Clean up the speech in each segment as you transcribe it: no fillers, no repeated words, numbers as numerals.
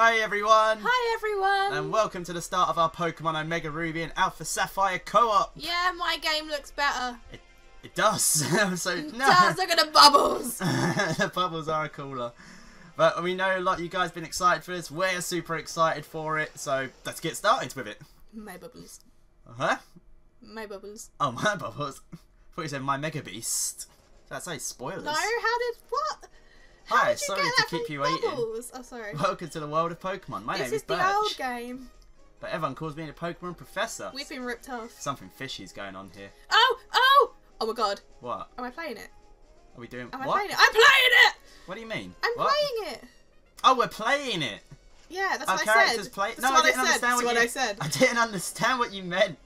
Hi everyone! Hi everyone! And welcome to the start of our Pokémon Omega Ruby and Alpha Sapphire co-op! Yeah, my game looks better. It does! So, no. It does! Look at the bubbles! The bubbles are cooler. But we know a lot of you guys have been excited for this. We're super excited for it, so let's get started with it. My bubbles. Huh? My bubbles. Oh, my bubbles. I thought you said my Mega Beast. That's a spoilers. No, how did... What? Hi, sorry to keep you eating. Oh, sorry. Welcome to the world of Pokemon. My name is Birch. This is the old game. But everyone calls me the Pokemon Professor. We've been ripped off. Something fishy's going on here. Oh! Oh! Oh my god. What? Am I playing it? Are we doing... Am I playing it? I'm playing it! What do you mean? I'm playing it. Oh, we're playing it. Yeah, that's what I said. Our characters play... No, I didn't understand what you said. I didn't understand what you meant.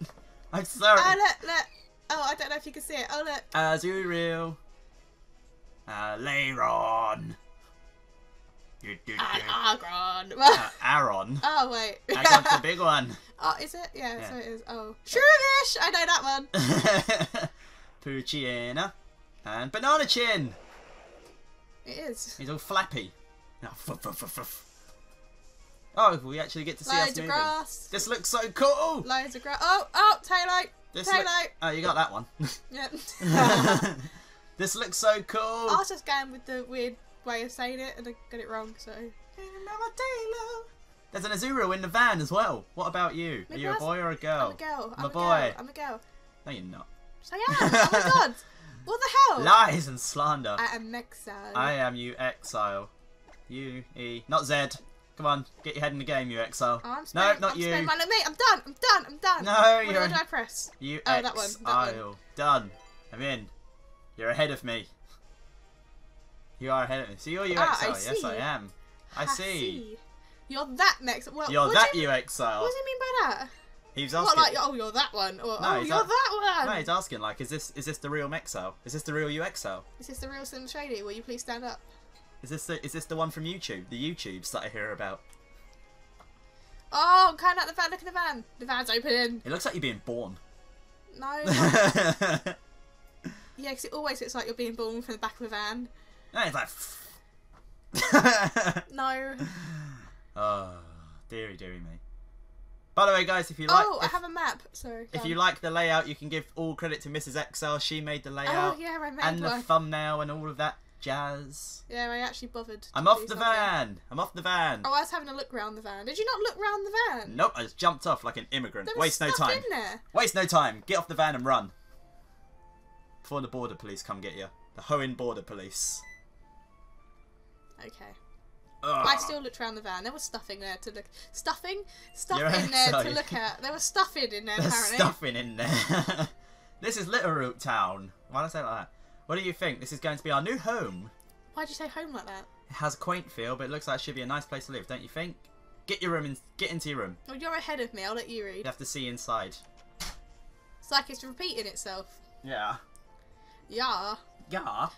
I'm sorry. Oh, look, look. Oh, I don't know if you can see it. Oh, look. Azura. Lairon. Aron. Aron. Oh, wait. I got the big one. Oh, is it? Yeah, yeah. So it is. Oh. Shroomish! I know that one. Poochyena. And Bananachin. It is. He's all flappy. Oh, we actually get to see us moving. Loads of grass. This looks so cool. Loads of grass. Oh, oh, Taillow. Taillow. Oh, you got that one. Yep. This looks so cool. I was just going with the weird way of saying it and I got it wrong, so. There's an Azura in the van as well. What about you? Maybe Are you a boy or a girl? I'm a girl. I'm a boy. I'm a girl. No, you're not. So yeah. Oh my god. What the hell? Lies and slander. I am Mexile. I am UnlawfulExile. U-E. Not Z. Come on. Get your head in the game, UnlawfulExile. Oh, I'm no, not I'm you. At me. I'm done. I'm done. I'm done. No, you're... What did I press? UnlawfulExile. Oh, that one. That one. Done. I'm in. You're ahead of me. You are ahead of me. So you're UnlawfulExile. Ah, yes, I am. I see. You're that Mexile. Well, you're that UnlawfulExile. What does he mean by that? He's asking. What, like, oh, you're that one. Or, no, oh, you're that one. No, he's asking, like, is this the real Mexile? Is this the real UnlawfulExile? Is this the real Slim Shady? Will you please stand up? Is this the one from YouTube? The YouTubes that I hear about. Oh, I'm coming out the van. Look at the van. The van's opening. It looks like you're being born. No. Yeah, because it always looks like you're being born from the back of a van. No, it's like. No. Oh, dearie, dearie me. By the way, guys, if you like... Oh, I have a map, sorry. If you like the layout, you can give all credit to Mrs. Exile. She made the layout. Oh, yeah, I made the thumbnail and all of that jazz. Yeah, I actually bothered. I'm off the van. I'm off the van. Oh, I was having a look round the van. Did you not look round the van? Nope, I just jumped off like an immigrant. Waste no time. In there. Waste no time. Get off the van and run. Before the border police come get you. The Hoenn border police. Okay. Ugh. I still looked around the van. There was stuffing there to look. Stuffing? Stuff in there to look at. There was stuffing in there, apparently. Stuffing in there. This is Little Root Town. Why did I say it like that? What do you think? This is going to be our new home. Why do you say home like that? It has a quaint feel, but it looks like it should be a nice place to live, don't you think? Get your room and get into your room. Well, you're ahead of me. I'll let you read. You have to see inside. It's like it's repeating itself. Yeah. Yeah. Yeah.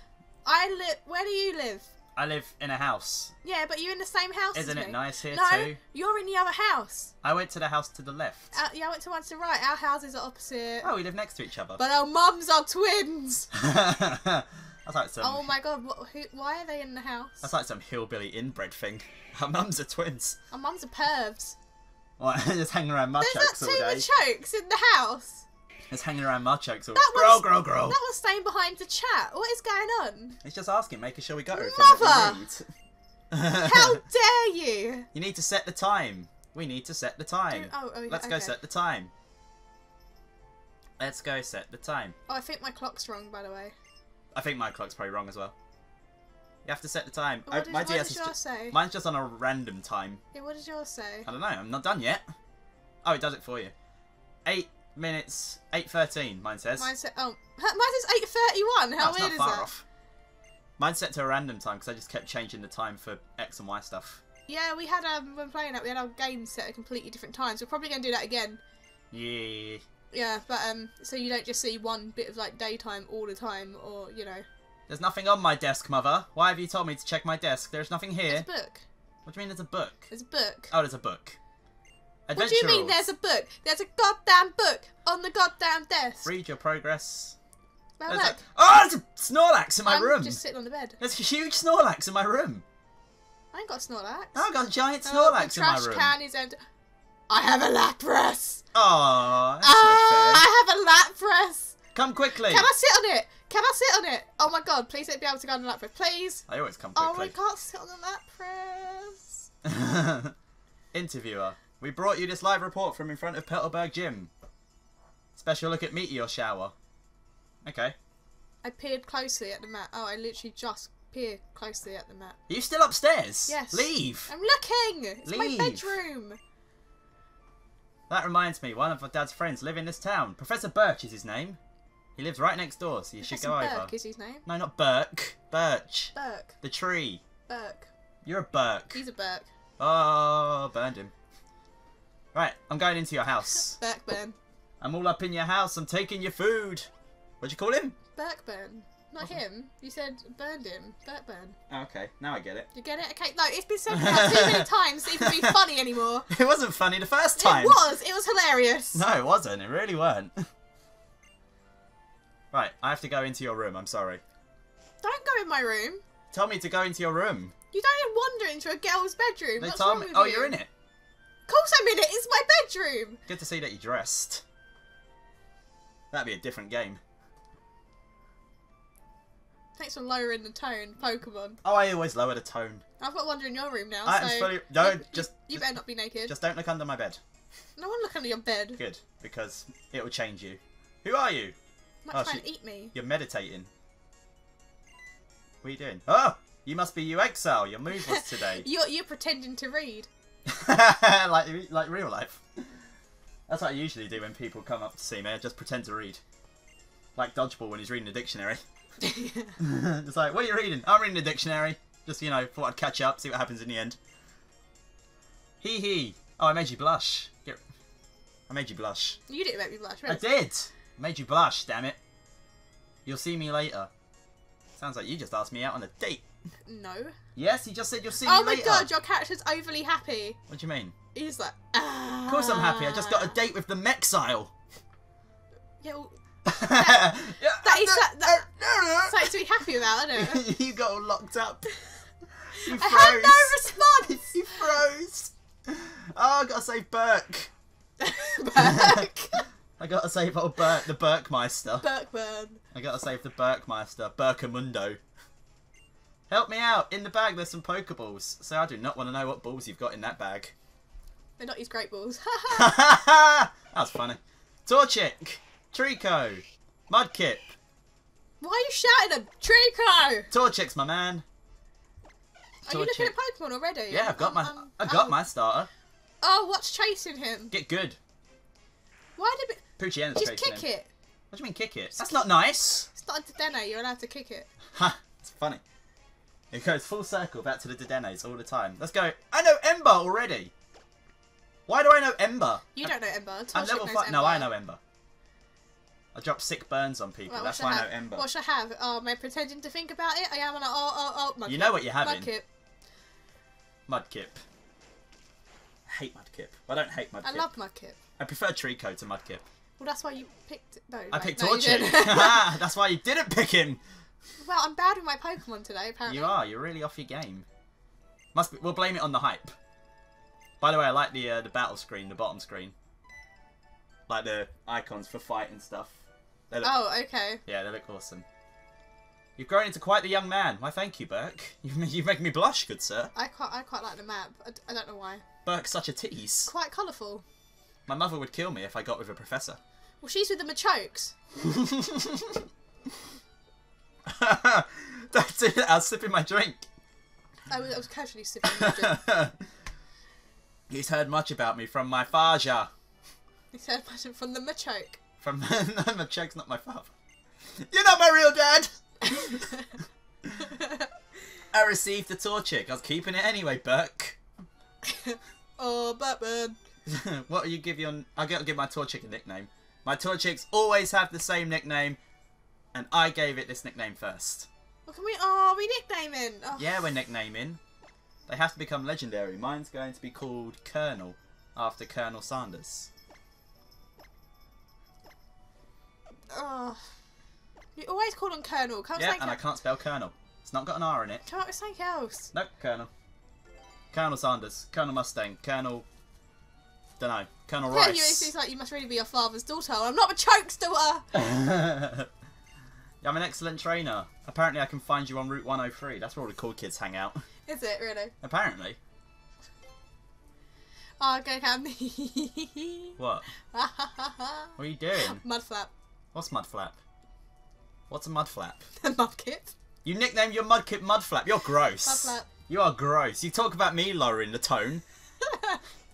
Where do you live? I live in a house. Yeah, but you're in the same house as me. Isn't it nice here too? No, you're in the other house. I went to the house to the left. Yeah, I went to one to the right. Our houses are opposite. Oh, we live next to each other. But our mums are twins. That's like some... Oh my god, why are they in the house? That's like some hillbilly inbred thing. Our mums are twins. Our mums are pervs. Well, just hanging around Machoke's all day. There's not two Machokes in the house. Just hanging around Machoke's all day. Grow, grow, grow. That was staying behind to chat. What is going on? It's just asking, making sure we got everything that we need. How dare you! You need to set the time. We need to set the time. Let's go set the time. Let's go set the time. Oh, I think my clock's wrong, by the way. I think my clock's probably wrong as well. You have to set the time. What did yours say? Mine's just on a random time. Yeah, what did yours say? I don't know. I'm not done yet. Oh, it does it for you. 8 minutes, 8:13. Mine says. Mine says 8:31. How weird is that? That's not far off. Mine's set to a random time because I just kept changing the time for X and Y stuff. Yeah, we had when playing that, we had our game set at completely different times. We're probably going to do that again. Yeah. Yeah, but so you don't just see one bit of like daytime all the time, or you know. There's nothing on my desk, Mother. Why have you told me to check my desk? There's nothing here. There's a book. What do you mean? There's a book. There's a book. Oh, there's a book. What do you mean there's a book? There's a goddamn book on the goddamn desk. Read your progress. Well, look. Like, oh, there's a Snorlax in my room. I'm just sitting on the bed. There's a huge Snorlax in my room. I ain't got Snorlax. Oh, I got a giant Snorlax in my room. The trash can is empty. I have a Lapras. Oh, that's not fair. I have a Lapras. Come quickly. Can I sit on it? Can I sit on it? Oh my god, please let me be able to go on the Lapras, please. I always come quickly. Oh, I can't sit on the Lapras. Interviewer, we brought you this live report from in front of Petalberg Gym. Special look at meteor shower. Okay. I peered closely at the map. Oh, I literally just peered closely at the map. Are you still upstairs? Yes. Leave. I'm looking. It's my bedroom. That reminds me, one of Dad's friends live in this town. Professor Birch is his name. He lives right next door, so you should go over. Burke is his name? No, not Burke. Birch. Burke. The tree. Burke. You're a Burke. He's a Burke. Oh, burned him. Right, I'm going into your house. Burke burn. I'm all up in your house. I'm taking your food. What'd you call him? Burke burn. Not him. You said burned him. Burke burn. Oh, okay, now I get it. You get it? Okay, no, it's been said about too many times to even be funny anymore. It wasn't funny the first time. It was. It was hilarious. No, it wasn't. It really weren't. Right, I have to go into your room, I'm sorry. Don't go in my room. Tell me to go into your room. You don't wander into a girl's bedroom. What's wrong with you? Oh, you're in it. Of course I'm in it, it's my bedroom. Good to see that you dressed. That'd be a different game. Thanks for lowering the tone, Pokemon. Oh, I always lower the tone. I've got wander in your room now, you better not be naked. Just don't look under my bed. No one look under your bed. Good, because it will change you. Who are you? I'm not trying to eat me. You're meditating. What are you doing? Oh, you must be UnlawfulExile. Your move was today. you're pretending to read. like real life. That's what I usually do when people come up to see me. I just pretend to read. Like Dodgeball when he's reading a dictionary. It's like, what are you reading? I'm reading a dictionary. Just, you know, thought I'd catch up, see what happens in the end. Hee hee. Oh, I made you blush. I made you blush. You didn't make me blush, really. I did. Made you blush, damn it. You'll see me later. Sounds like you just asked me out on a date. No. Yes, he just said you'll see me later. Oh my god, your character's overly happy. What do you mean? He's like, ah. Of course I'm happy. I just got a date with the Mexile. Yeah, well, that's something to be happy about, isn't it? You got all locked up. You froze. I had no response. You froze. Oh, I gotta save Burke. Burke. I gotta save old Burke, the Burkemeister. Burkburn. I gotta save the Burkemeister, Burkamundo. Help me out! In the bag there's some Pokeballs. So I do not want to know what balls you've got in that bag. They're not his great balls. That was funny. Torchic! Treecko! Mudkip! Why are you shouting at Treecko? Torchic's my man. Torchic. Are you looking at Pokemon already? Yeah, I've got my starter. Oh, what's chasing him? Get good. Why did Poochyena just kick it? What do you mean kick it? That's not nice. It's not a Dedenne. You're allowed to kick it. Ha! It's funny. It goes full circle back to the Dedennes all the time. Let's go. I know Ember already. Why do I know Ember? You don't know Ember. I'm level 5. No, I know Ember. I drop sick burns on people. That's why I know Ember. What should I have? Oh, am I pretending to think about it? I am on a Mudkip. You know what you're having. Mudkip. Mudkip. I hate Mudkip. I don't hate Mudkip. I love Mudkip. I prefer Treecko to Mudkip. Well, that's why you picked... No, I picked Torchic. That's why you didn't pick him. Well, I'm bad with my Pokemon today, apparently. You are. You're really off your game. Must be... We'll blame it on the hype. By the way, I like the battle screen, the bottom screen. Like the icons for fight and stuff. They look... Oh, okay. Yeah, they look awesome. You've grown into quite the young man. Why, thank you, Burke. You make me blush, good sir. I quite like the map. I don't know why. Burke's such a tease. Quite colourful. My mother would kill me if I got with a professor. Well, she's with the Machokes. That's it. I was sipping my drink. I was casually sipping my drink. He's heard much about me from my Faja. He's heard much from the Machoke. From no, Machoke's not my father. You're not my real dad. I received the Torchic. I was keeping it anyway, Burke. Oh, Batman. What will you give your... I'll give my Torchic a nickname. My Torchics always have the same nickname, and I gave it this nickname first. What can we... Oh, we're nicknaming. Oh. Yeah, we're nicknaming. They have to become legendary. Mine's going to be called Colonel, after Colonel Sanders. Oh. You always call him Colonel. Can't yeah, and I can't spell Colonel. It's not got an R in it. Come up with something else. Nope, Colonel. Colonel Sanders, Colonel Mustang, Colonel... Dunno, Colonel Ross. It's like you must really be your father's daughter. I'm not Machoke's daughter! I'm an excellent trainer. Apparently I can find you on Route 103. That's where all the cool kids hang out. Is it, really? Apparently. Oh, go Cammy. What? What are you doing? Mudflap. What's Mudflap? What's a Mudflap? A Mudkip. You nicknamed your Mudkip Mudflap. You're gross. Mudflap. You are gross. You talk about me lowering the tone.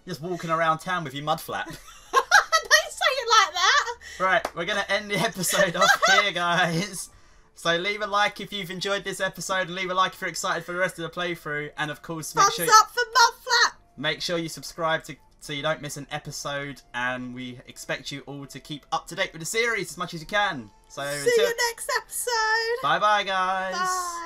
Just walking around town with your Mudflap. Don't say it like that. Right, we're going to end the episode off here, guys. So leave a like if you've enjoyed this episode, and leave a like if you're excited for the rest of the playthrough. And of course, make sure... Thumbs up for Mudflap! Make sure you subscribe so you don't miss an episode, and we expect you all to keep up to date with the series as much as you can. So see you next episode. Bye bye guys. Bye.